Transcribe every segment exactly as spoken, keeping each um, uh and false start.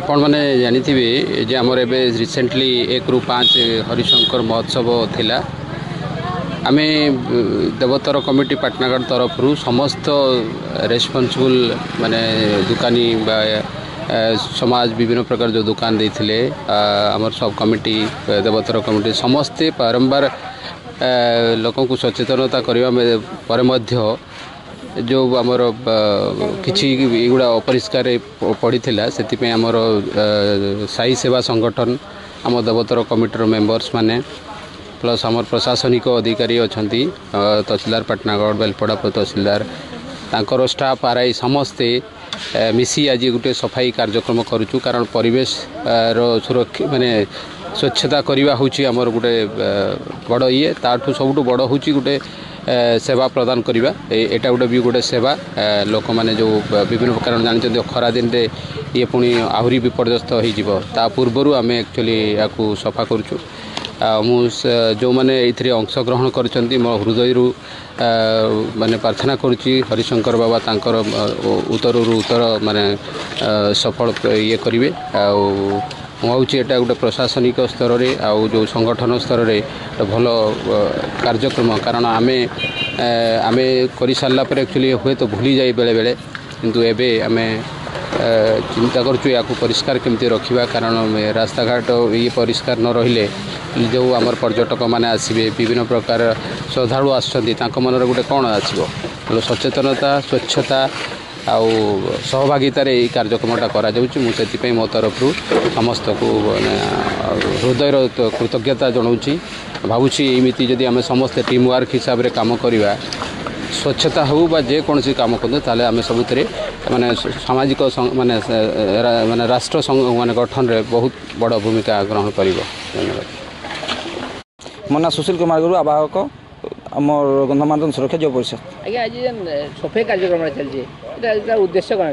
आपण मैंने जानी जे आमर ए रिसेंटली एक रु पाँच हरिशंकर महोत्सव थिला। आमे देवतर कमिटी पाटनागढ़ तरफ समस्त रेस्पन्सिबल माने दुकानी बा समाज विभिन्न प्रकार जो दुकान देते आमर सब कमिटी देवतर कमिटी समस्ते बारंबार लोक को सचेतनता करने पर जो आमर किसी युवा अपरिष्कार पड़ी से आमर साई सेवा संगठन आम देवतर कमिटर मेम्बर्स मैंने प्लस आमर प्रशासनिक अधिकारी अच्छा तहसीलदार पाटनागढ़ बेलपड़ापुर तहसीलदार तांकर स्टाफ आरआई समस्ते मिसी आज गोटे सफाई कार्यक्रम करुचु कारण परिवेश सुरक्षा माने स्वच्छता करवा हूँ आमर गोटे बड़ ये ताठू सबुठ बड़ हूँ गोटे सेवा प्रदान करवा एटा गोटे भी गोटे सेवा लोक मैंने जो विभिन्न प्रकार जानते खरा दिन रे ये पुणी आहरी विपर्यस्त हो पूर्वर आम एक्चुअली या सफा करुचु जो मैंने ये अंशग्रहण कर मो हृदय माने प्रार्थना करुच्ची हरिशंकर बाबा तांकर उत्तर रु उत्तर माने सफल ये करेंगे मुझे यहाँ गोटे प्रशासनिक स्तर आउ जो संगठन स्तर भल कार्यक्रम कारण आमे आमे कर सारापर एक्चुअली हुए तो भूली जाए बेले बेले किंतु एबे आमे चिंता करचु या परिष्कार केमती रखा कारण रास्ताघाट ये परिष्कार न रहिले जो आमर पर्यटक मैंने आसबे विभिन्न प्रकार श्रद्धालु आसछन्ति मनर गोटे कौन आसो सचेतनता स्वच्छता आउ सहभागितार यही कार्यक्रमटा करा मुझे मो तरफ समस्त को हृदय कृतज्ञता जनाऊँच भावुची एमती जदि आम समस्ते टीम वर्क हिसाब से कम करवा स्वच्छता हो बा जे कोनसी काम करते आम सबुत माने सामाजिक माने माने राष्ट्र माने गठन रे बहुत बड़ भूमिका ग्रहण करिवो। धन्यवाद। मो ना सुशील कुमार गुरु आवाहक अमर गंधमार्दन सुरक्षा जो परिषद आगे आज सफाई कार्यक्रम चलती उद्देश्य कौन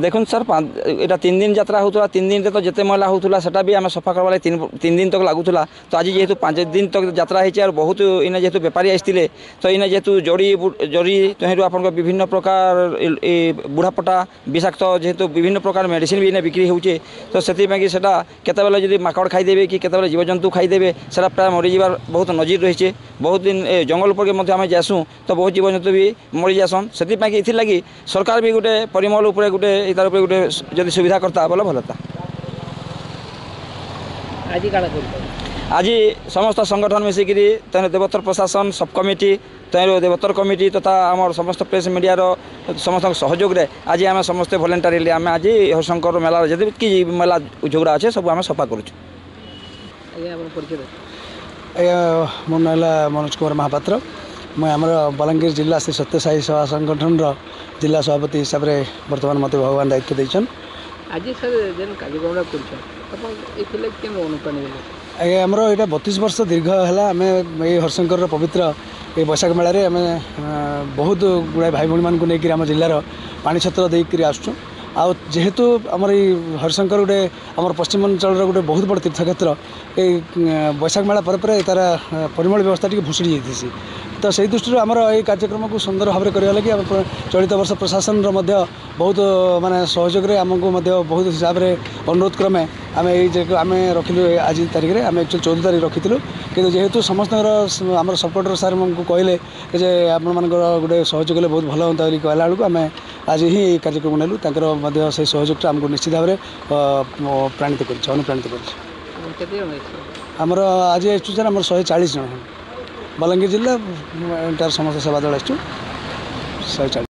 देखो सर यहाँ तीन दिन यात्रा होता तीन दिन तो जिते महिला होता सेटा भी आम सफा करवा तीन, तीन दिन तक लगुला तो आज जेहेतु पाँच दिन तक यात्रा होती और बहुत इन्हें जेहेतु बेपारी आसते तो इन्हें जेहेतु जड़ी जड़ी तहर आप विभिन्न प्रकार बुढ़ापटा विषाक्त जेहेतु विभिन्न प्रकार मेडिसीन भी इन्हें बिक्री होचे तो से केतले माकड़ खाईदेवे कि केतले जीवजंतु खाईदेवे से प्राय मरीजार बहुत नजर रही बहुत दिन जंगल उपरके आम जासूँ तो बहुत जीवजंतु भी मरी जासन से इलागी सरकार भी गोटे परिमल उपर गोटे तार गोटे जदि सुविधा करता बोले भलता आज समस्त संगठन मिसिक देवतर प्रशासन सब कमिटी तेरु देवतर कमिटी तथा आम समस्त प्रेस मीडिया समस्त सहयोग रे आज आम समस्त भलेंटारी आम आज हरिशंकर मेला जदि कि मेला झगड़ा अच्छे सब आम सफा करूँ। मो ना मनोज कुमार महापात्र मुझे आम बलांगीर जिला श्री सत्यसाई सेवा संगठन जिला सभापति हिसाब से बर्तमान मत भगवान दायित्व देचन। आज सर जेन कार्यक्रम आज्ञा आमर यहाँ बतीस वर्ष दीर्घ है आम ये हरिशंकर पवित्र ये बैशाख मेल में आम बहुत गुड़ाए भाई भाई मानक नहीं आम जिलार पानी छत्र देकर आसुँ आउ जेहेतु आमर ये हरिशंकर गोटे आम पश्चिमांचल गोटे बहुत बड़ तीर्थक्षेत्र ये बैशाख मेला पर तार परिमल व्यवस्था टी भुशुड़ी जाती तो से दृष्टि आमर ये कार्यक्रम को सुंदर भाव में करा लगी चलित वर्ष प्रशासन बहुत माने सहयोग रे आमको बहुत हिसाब से अनुरोध क्रमे आम ये आम रखिलु आज तारीख में आम एक्चुअली चौदह तारीख रखी कि जेहेतु समस्त आम सपोर्टर सार कहले जे आप गोटे सहयोग बहुत भल हाँ कहला बेलू आम आज ही कार्यक्रम नेलु तक से सहयोगटा आमको निश्चित भाव में प्राणित करुप्राणित कर आज आसू सर आम शहे चालीस जन बलांगीर जिला समस्त सेवा दल आसू।